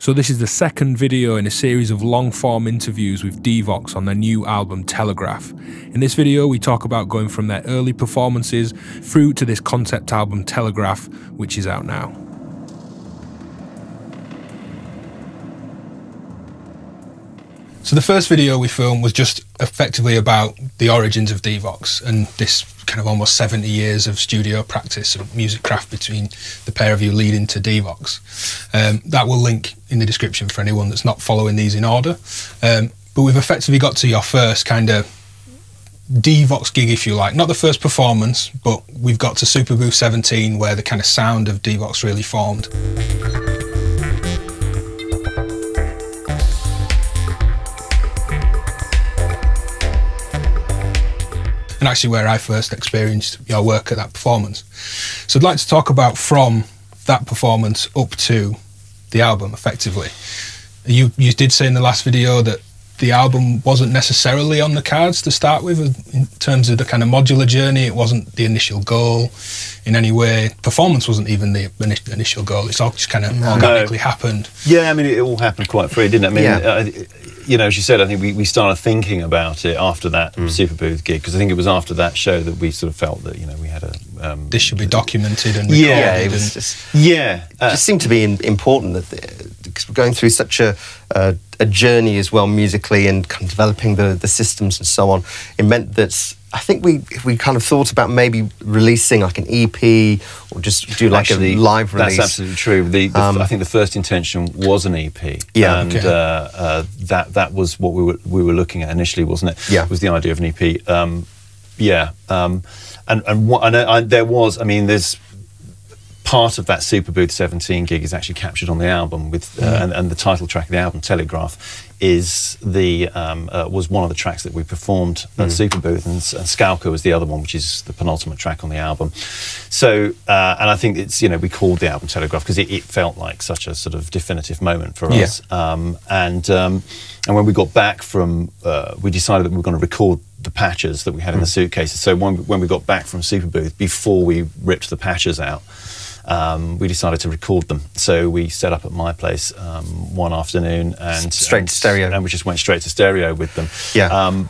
So this is the second video in a series of long-form interviews with d'Voxx on their new album Telegraph. In this video we talk about going from their early performances through to this concept album Telegraph, which is out now. So the first video we filmed was just effectively about the origins of d'Voxx and this kind of almost 70 years of studio practice of music craft between the pair of you leading to d'Voxx. That will link in the description for anyone that's not following these in order. But we've effectively got to your first kind of d'Voxx gig, if you like. Not the first performance, but we've got to Superbooth 17 where the kind of sound of d'Voxx really formed. And actually where I first experienced your work at that performance. So I'd like to talk about from that performance up to the album, effectively. You did say in the last video that the album wasn't necessarily on the cards to start with, in terms of the kind of modular journey. It wasn't the initial goal in any way. Performance wasn't even the initial goal. It's all just kind of organically happened. Yeah, I mean, it all happened quite free, didn't it? I mean, you know, as you said, I think we started thinking about it after that Superbooth gig, because I think it was after that show that we sort of felt that, you know, we had a... this should be documented and recorded. Yeah, it was just... Yeah. It just seemed to be important that... Because we're going through such a journey as well musically and kind of developing the systems and so on, it meant that I think we kind of thought about maybe releasing like an EP or just do like a live release. That's absolutely true. I think the first intention was an EP. Yeah, and that was what we were looking at initially, wasn't it? Yeah, was the idea of an EP. Part of that Superbooth 17 gig is actually captured on the album, with and the title track of the album Telegraph is the was one of the tracks that we performed at Superbooth, and Skalka was the other one, which is the penultimate track on the album. So and I think it's, you know, we called the album Telegraph because it felt like such a sort of definitive moment for us. And when we got back from we decided that we were going to record the patches that we had in the suitcases. So when we got back from Superbooth, before we ripped the patches out, we decided to record them. So we set up at my place one afternoon and... Straight to stereo. And we just went straight to stereo with them. Yeah.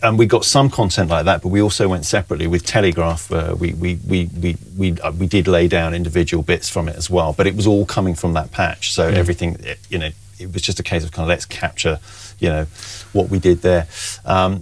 And we got some content like that, but we also went separately with Telegraph. We did lay down individual bits from it as well, but it was all coming from that patch. So everything, you know, it was just a case of kind of let's capture, you know, what we did there.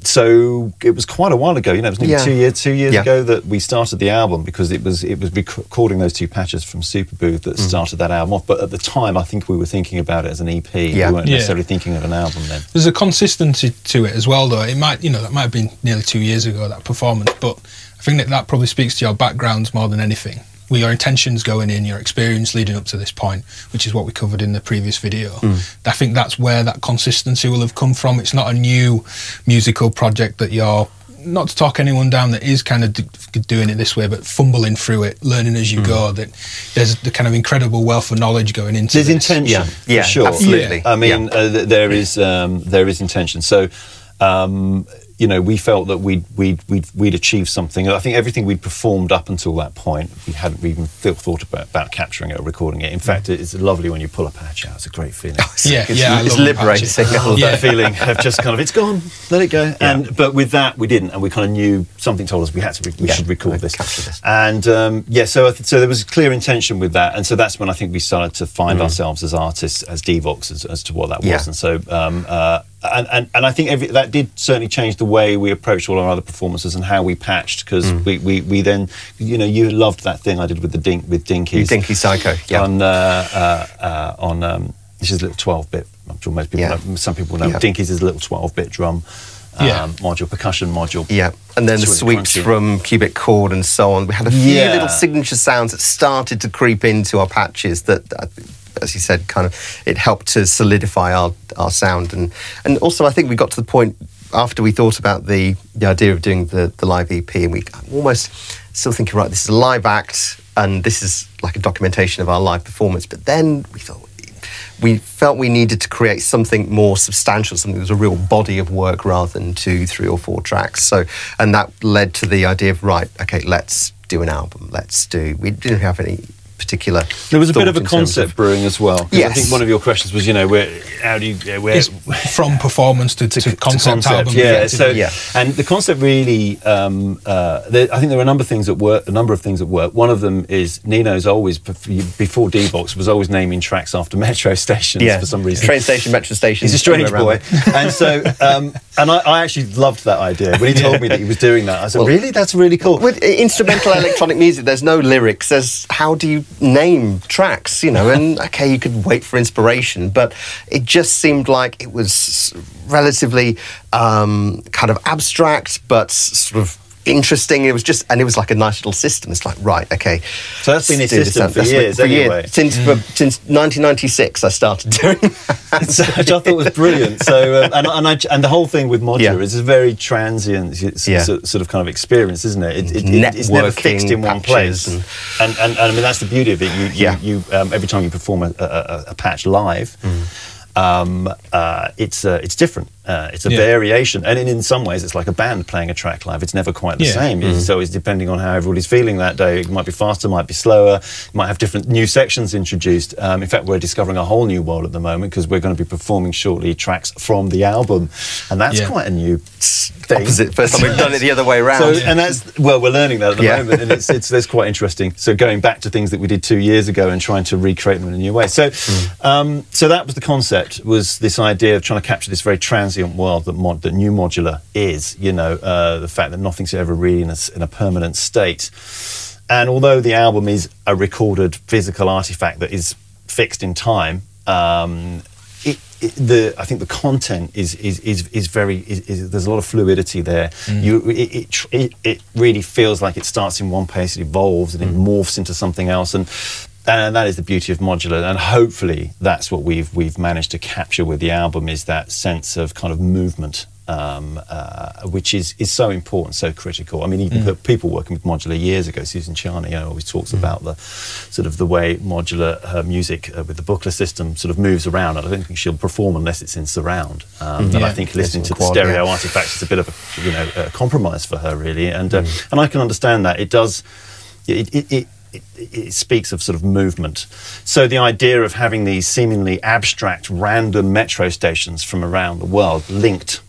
So it was quite a while ago, you know, it was nearly 2 years ago that we started the album, because it was recording those two patches from Superbooth that started that album off. But at the time, I think we were thinking about it as an EP. Yeah. We weren't necessarily thinking of an album then. There's a consistency to it as well, though. It might, you know, that might have been nearly 2 years ago, that performance, but I think that probably speaks to your backgrounds more than anything. With your intentions going in, your experience leading up to this point, which is what we covered in the previous video. I think that's where that consistency will have come from. It's not a new musical project that you're, not to talk anyone down that is kind of doing it this way, but fumbling through it, learning as you go. That there's the kind of incredible wealth of knowledge going into this. There's intention, yeah, sure, absolutely. Yeah. I mean, there is intention. So. You know, we felt that we'd achieved something. I think everything we'd performed up until that point, we hadn't even thought about capturing it or recording it. In fact, it's lovely when you pull a patch out. It's a great feeling. It's liberating. That feeling of just kind of, it's gone, let it go. Yeah. But with that, we didn't, and we kind of knew, something told us we had to. We should record this. And yeah, so there was a clear intention with that, and so that's when I think we started to find ourselves as artists, as d'Voxx, as to what that was, and so. And I think that did certainly change the way we approached all our other performances and how we patched, because we then, you know, you loved that thing I did with Dinky's. Dinky's Psycho, yeah. On this is a little 12-bit, I'm sure most people know, some people know, Dinky's is a little 12-bit drum module, percussion module. Yeah, and then the sweeps from Cubit Chord and so on. We had a few little signature sounds that started to creep into our patches that... as you said, kind of, it helped to solidify our sound, and also I think we got to the point after we thought about the idea of doing the live EP, and we almost still thinking, right, this is a live act, and this is like a documentation of our live performance. But then we felt we needed to create something more substantial, something that was a real body of work rather than 2, 3, or 4 tracks. So, and that led to the idea of, right, okay, let's do an album. Let's do. We didn't have any particular. There was a bit of a concept of brewing as well. Yes. I think one of your questions was, you know, where from performance to concept album. Yeah. So yeah. And the concept really, I think there were a number of things at work. One of them is Nino's always, before d'Voxx, was always naming tracks after metro stations for some reason. Train station, metro station. He's a strange boy. And so, and I actually loved that idea. When he told me that he was doing that, I said, well, really? That's really cool. With instrumental electronic music, there's no lyrics. There's, how do you name tracks, you know? And okay, you could wait for inspiration, but it just seemed like it was relatively kind of abstract, but sort of interesting. It was just, and it was like a nice little system. It's like, right, okay. So that's been a system for years, anyway. Since 1996, I started doing that. Which I thought was brilliant. So, and the whole thing with modular is a very transient sort of kind of experience, isn't it? It's never fixed in one place. And I mean, that's the beauty of it. You every time you perform a patch live, it's different. It's a variation, and in some ways it's like a band playing a track live. It's never quite the same. So it's depending on how everybody's feeling that day. It might be faster, might be slower, might have different new sections introduced. In fact, we're discovering a whole new world at the moment, because we're going to be performing shortly tracks from the album, and that's quite a new thing. Opposite, first time we've done it the other way around. So, and that's, well, we're learning that at the moment, and that's quite interesting. So going back to things that we did 2 years ago and trying to recreate them in a new way. So, so that was the concept, was this idea of trying to capture this very transient world that new modular is, you know, the fact that nothing's ever really in a permanent state. And although the album is a recorded physical artifact that is fixed in time, I think the content is there's a lot of fluidity there. It really feels like it starts in one place, it evolves and it morphs into something else, and that is the beauty of modular, and hopefully that's what we've managed to capture with the album, is that sense of kind of movement, which is so important, so critical. I mean, even the people working with modular years ago, Susan Charney, you know, always talks about the sort of the way modular music with the Buchla system sort of moves around. I don't think she'll perform unless it's in surround. And I think listening to the stereo artifacts is a bit of a, you know, a compromise for her, really. And and I can understand that. It does. It speaks of sort of movement. So the idea of having these seemingly abstract, random metro stations from around the world linked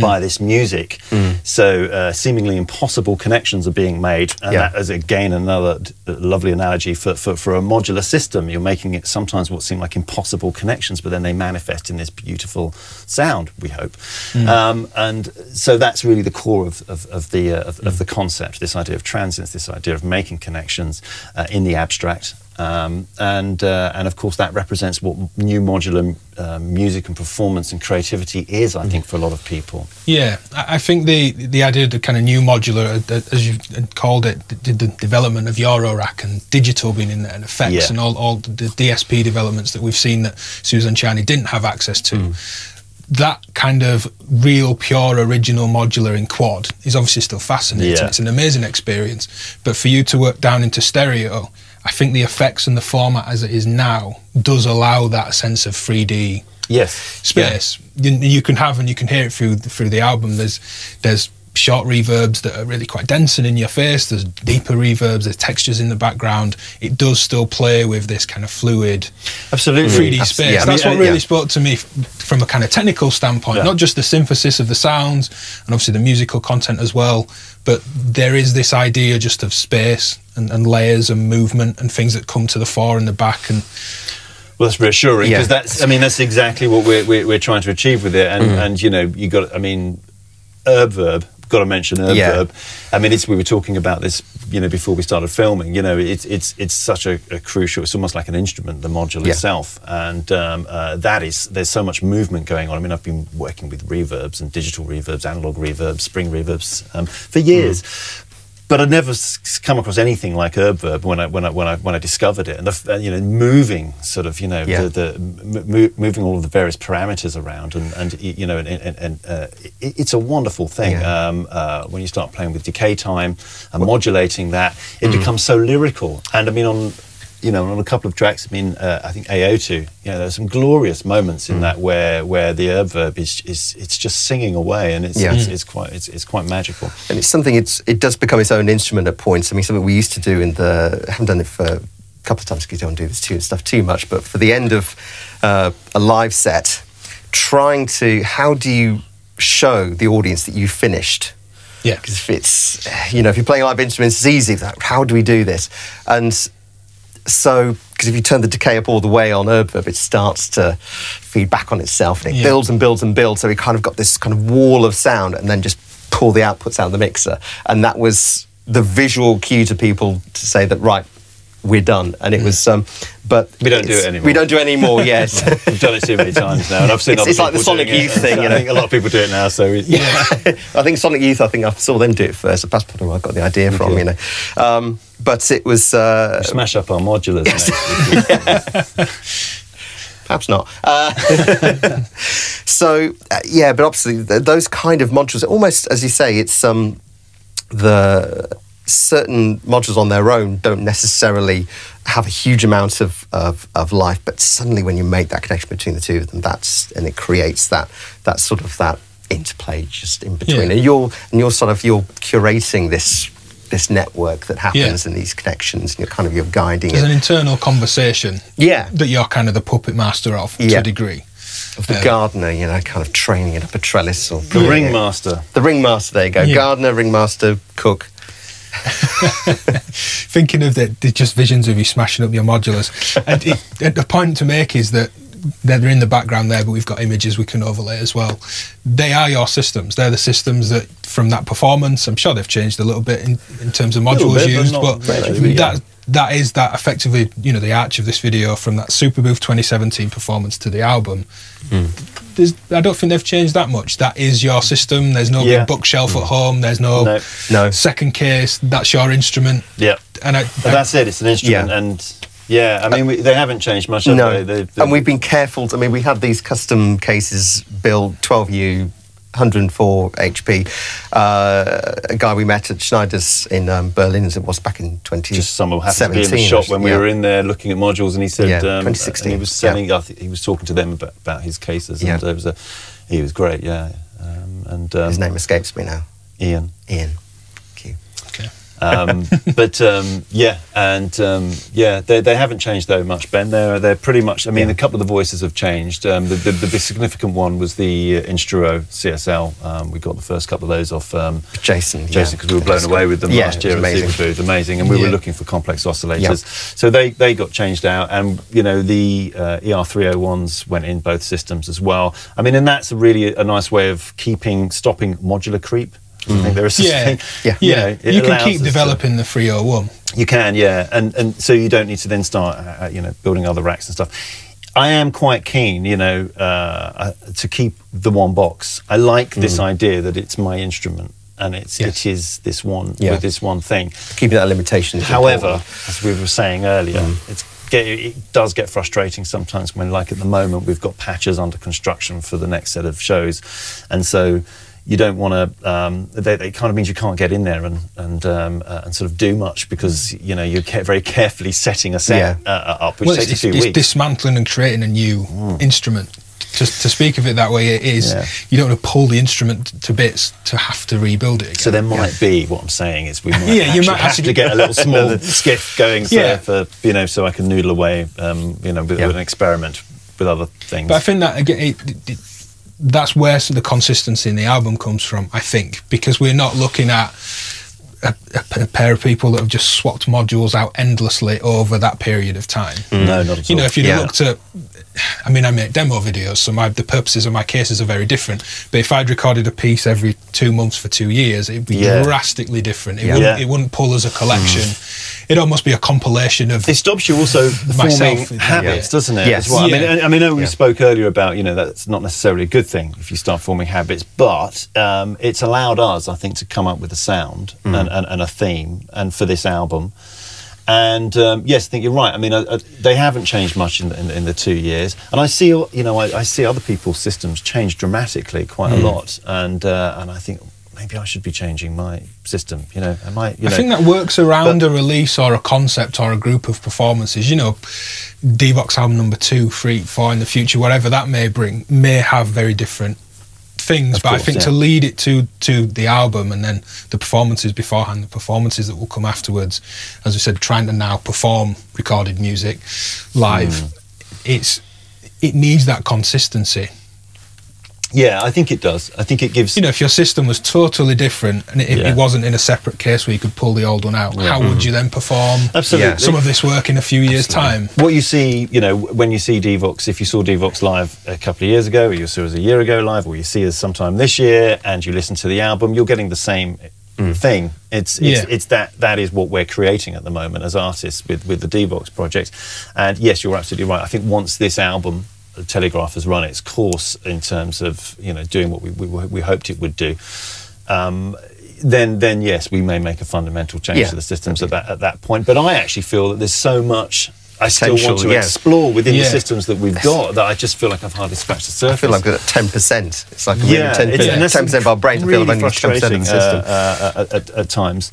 by this music, so seemingly impossible connections are being made, and that is again another lovely analogy for a modular system. You're making it sometimes what seem like impossible connections, but then they manifest in this beautiful sound, we hope. And so that's really the core of the concept, this idea of transience, this idea of making connections in the abstract. And of course that represents what new modular music and performance and creativity is, I think, for a lot of people. Yeah, I think the idea of the kind of new modular, as you called it, the development of Eurorack and digital being in there, and effects and all the DSP developments that we've seen that Susan Charney didn't have access to. That kind of real, pure, original modular in quad is obviously still fascinating. It's an amazing experience, but for you to work down into stereo, I think the effects and the format as it is now does allow that sense of 3D space. You can have, and you can hear it through the album. There's short reverbs that are really quite dense and in your face. There's deeper reverbs. There's textures in the background. It does still play with this kind of fluid, 3D space. Yeah, that's what really spoke to me from a kind of technical standpoint. Not just the synthesis of the sounds and obviously the musical content as well, but there is this idea just of space and layers and movement and things that come to the fore and the back. And well, that's reassuring, because that's, I mean, that's exactly what we're trying to achieve with it. And and you know, you got, I mean, Erbe-Verb. Got to mention Erbe-Verb. I mean, we were talking about this, you know, before we started filming. You know, it's such a crucial. It's almost like an instrument, the module itself, and that is. There's so much movement going on. I mean, I've been working with reverbs and digital reverbs, analog reverbs, spring reverbs for years. But I'd never come across anything like Erbe-Verb when I discovered it, and the, you know, moving sort of, you know, moving all of the various parameters around, and you know, and it's a wonderful thing when you start playing with decay time and modulating that, it becomes so lyrical. And I mean, on a couple of tracks, I mean, I think AO2, you know, there's some glorious moments in that where the Erbe-Verb it's just singing away, and it's quite magical. And it's something, it does become its own instrument at points. I mean, something we used to do in the, I haven't done it for a couple of times, because you don't do this stuff too much, but for the end of a live set, trying to, how do you show the audience that you finished? Yeah. Because if it's, you know, if you're playing live instruments, it's easy. Like, how do we do this? And so, because if you turn the decay up all the way on Erbe-Verb, it starts to feed back on itself, and it builds and builds and builds. So we kind of got this kind of wall of sound, and then just pull the outputs out of the mixer. And that was the visual cue to people to say that, right, we're done. And it was, but we don't do it anymore. We don't do it anymore. Yes, we've done it too many times now, and I've seen. It's like the Sonic Youth thing. You know, I think a lot of people do it now. So yeah, I think Sonic Youth. I think I saw them do it first. That's probably where I got the idea from. You know, but it was smash up our modulars. Yes. Perhaps not. So yeah, but obviously those kind of modules, almost as you say, it's the certain modules on their own don't necessarily have a huge amount of life, but suddenly when you make that connection between the two of them, and it creates that sort of that interplay just in between. Yeah. And you're curating this network that happens in these connections, and you're guiding it. There's an internal conversation that you're kind of the puppet master of to a degree. Of the gardener, you know, kind of training it up a trellis. Or the ringmaster. The ringmaster, there you go. Yeah. Gardener, ringmaster, cook. Thinking of the just visions of you smashing up your modulars. And the point to make is that they're in the background there, but we've got images we can overlay as well. They are your systems. They're the systems that, from that performance, I'm sure they've changed a little bit in terms of modules used, but really, that is that effectively, you know, the arch of this video from that Superbooth 2017 performance to the album. I don't think they've changed that much. That is your system. There's no big bookshelf at home. There's no second case. That's your instrument. Yeah, and that's it. It's an instrument. Yeah. And yeah, I mean, they haven't changed much. Have they? They've and we've been careful. I mean, we had these custom cases built 12U. 104 HP. A guy we met at Schneider's in Berlin, as it was back in 2017. Just someone happened to be in the shop when we were in there looking at modules, and he said, 2016. And he was selling. Yeah. He was talking to them about his cases, and it was he was great. Yeah, his name escapes me now. Ian. Ian. Thank you. Okay. They haven't changed though much, Ben. They're pretty much. I mean, a couple of the voices have changed. The significant one was the Instruo CSL. We got the first couple of those off Jason, because we were blown away with them last year. Superbooth, amazing, and we were looking for complex oscillators. Yep. So they got changed out, and you know the ER301s went in both systems as well. I mean, and that's really a nice way of stopping modular creep. I think there is you can keep developing the 301. You can, and so you don't need to then start, building other racks and stuff. I am quite keen, to keep the one box. I like this idea that it's my instrument and it is this one with this one thing. Keeping that limitation. However, as we were saying earlier, it does get frustrating sometimes when, like at the moment, we've got patches under construction for the next set of shows, and so. You don't want to. It kind of means you can't get in there and sort of do much because you're very carefully setting a set up, which takes a few weeks. It's dismantling and creating a new instrument. Just to speak of it that way, it is. Yeah. You don't want to pull the instrument to bits to have to rebuild it again. So there might be, what I'm saying is, we might actually have to get a little small skiff going for so I can noodle away, with an experiment with other things. But I think that again. That's where the consistency in the album comes from, I think, because we're not looking at a pair of people that have just swapped modules out endlessly over that period of time. No, not at all. You know, if you'd looked at... I mean, I make demo videos, so the purposes of my cases are very different. But if I'd recorded a piece every 2 months for 2 years, it'd be drastically different. It wouldn't pull as a collection. It'd almost be a compilation of... It stops you also forming habits, doesn't it? Yes. Well, I mean, we spoke earlier about, that's not necessarily a good thing if you start forming habits, but it's allowed us, I think, to come up with a sound and a theme, and for this album. And yes, I think you're right. I mean, they haven't changed much in the 2 years, and I see I see other people's systems change dramatically quite a lot, and I think maybe I should be changing my system. I think that works around a release or a concept or a group of performances. d'Voxx album number 2, 3, 4 in the future, whatever that may bring, may have very different things, of but course, I think to lead it to the album and then the performances beforehand, the performances that will come afterwards, as we said, trying to now perform recorded music live, it needs that consistency. Yeah, I think it does. I think it gives... You know, if your system was totally different and it wasn't in a separate case where you could pull the old one out, how would you then perform some of this work in a few years' time? What you see, you know, when you see d'Voxx, if you saw d'Voxx live a couple of years ago, or you saw us a year ago live, or you see us sometime this year and you listen to the album, you're getting the same thing. It's that is what we're creating at the moment as artists with the d'Voxx project. And yes, you're absolutely right. I think once this album... The Telegraph has run its course in terms of, you know, doing what we hoped it would do, then yes, we may make a fundamental change to the systems at that point. But I actually feel that there's so much I still want to explore within the systems that we've got that I just feel like I've hardly scratched the surface. I feel like we're at 10%. It's like 10% of our brains. Really I feel like I'm only 10% of the system at times.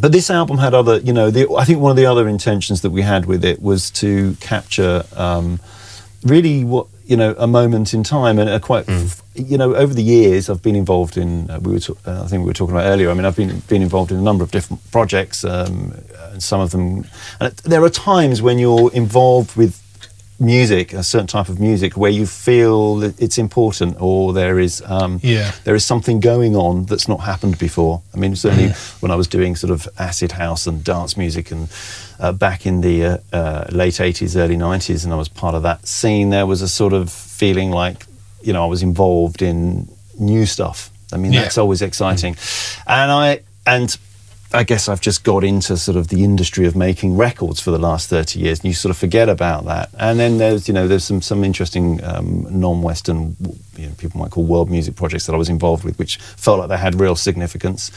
But this album had other, you know, I think one of the other intentions that we had with it was to capture really what, you know, a moment in time and a quite, you know, over the years I've been involved in, I think we were talking about earlier, I mean, I've been involved in a number of different projects and some of them, and there are times when you're involved with music, a certain type of music, where you feel that it's important, or there is something going on that's not happened before. I mean, certainly when I was doing sort of acid house and dance music and back in the late 80s, early 90s, and I was part of that scene, there was a sort of feeling like, you know, I was involved in new stuff. I mean, that's always exciting. And I guess I've just got into sort of the industry of making records for the last 30 years, and you sort of forget about that. And then there's, you know, there's some interesting non-Western, you know, people might call world music projects that I was involved with, which felt like they had real significance.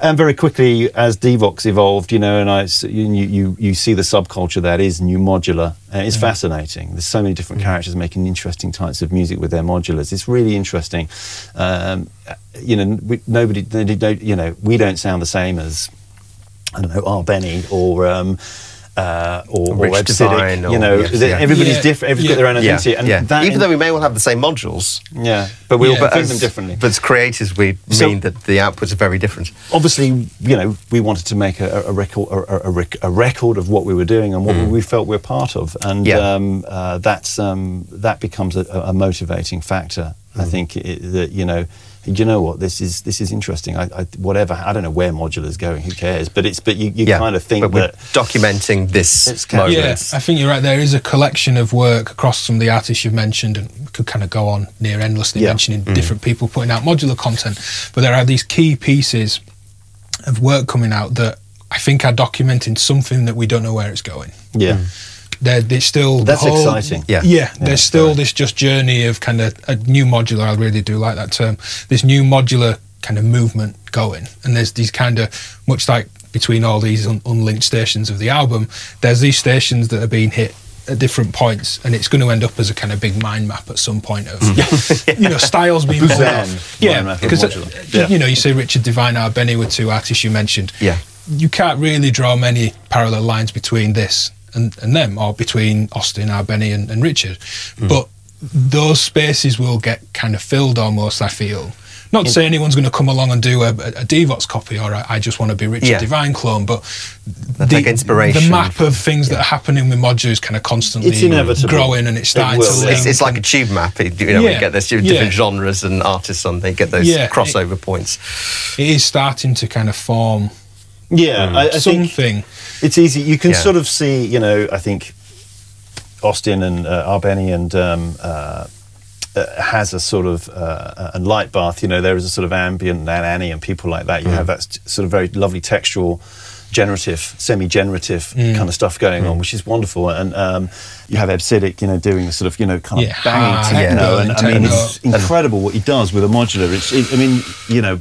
And very quickly, as d'Voxx evolved, you know, and you see the subculture that is new modular, and it's fascinating. There's so many different characters making interesting types of music with their modulars. It's really interesting. You know, we don't sound the same as, I don't know, Ar Benny or Ebsidic, you know, everybody's different. Everybody's got their own identity, and that even though we may all have the same modules, but we all perceive them differently. But as creators, we mean that the outputs are very different. Obviously, you know, we wanted to make a record of what we were doing and what we felt we were part of, and that becomes a motivating factor. I think that, you know. Do you know what, this is interesting. I don't know where modular is going. Who cares? But you kind of think that documenting this moment. Yeah, I think you're right. There is a collection of work across some of the artists you've mentioned, and we could kind of go on near endlessly mentioning different people putting out modular content. But there are these key pieces of work coming out that I think are documenting something that we don't know where it's going. Yeah. There's still exciting. There's still this just journey of kind of a new modular. I really do like that term. This new modular kind of movement going, and there's these kind of, much like between all these unlinked stations of the album, there's these stations that are being hit at different points, and it's going to end up as a kind of big mind map at some point of you know, styles being born. Because you know, you say Richard Devine, Ar Benny were two artists you mentioned. Yeah, you can't really draw many parallel lines between this. And them, or between Austin, Ar Benny and Richard. But those spaces will get kind of filled almost, I feel. Not to say anyone's going to come along and do a d'Voxx copy or I just want to be Richard Devine clone, but the map of things that are happening with modular is kind of constantly growing, and it's starting to link. It's like a tube map. You know, you get those different genres and artists on, they get those crossover points. It is starting to kind of form... Yeah, I think it's easy. You can sort of see, you know, I think Austin and Ar Benny and has a sort of, and Lightbath, you know, there is a sort of ambient and Annie and people like that. You have that sort of very lovely textual, generative, semi-generative kind of stuff going on, which is wonderful. And you have Ebsidic, you know, doing the sort of, you know, kind of banging techno. And I mean, it's incredible what he does with a modular. I mean, you know,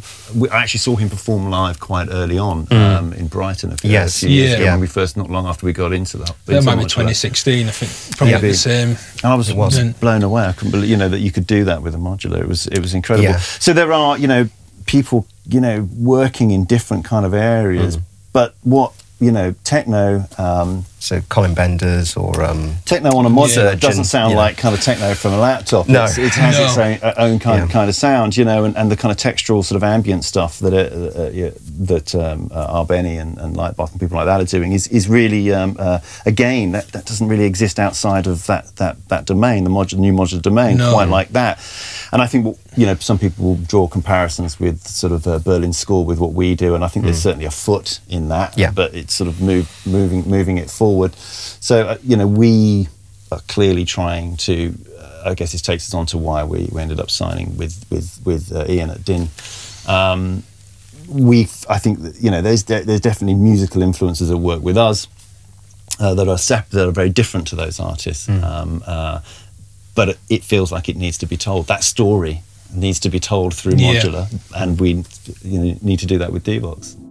I actually saw him perform live quite early on in Brighton a few years ago, when we first, not long after we got into that. That might be 2016, I think, probably the same. And I was blown away. I couldn't believe, you know, that you could do that with a modular. It was incredible. Yeah. So there are, you know, people, you know, working in different kind of areas, but what, you know, techno, So Colin Benders or... techno on a monitor doesn't sound like kind of techno from a laptop. No. It has its own kind of sound, you know, and the kind of textural sort of ambient stuff that Ar Benny and Lightbath and people like that are doing is really, again, that doesn't really exist outside of that domain, the new modular domain, quite like that. And I think, you know, some people will draw comparisons with sort of Berlin School with what we do, and I think there's certainly a foot in that, but it's sort of moving it forward. So, you know, we are clearly trying to, I guess this takes us on to why we ended up signing with Ian at DIN. I think, that, you know, there's definitely musical influences that work with us that are very different to those artists. But it feels like it needs to be told. That story needs to be told through modular, and we need to do that with d'Voxx.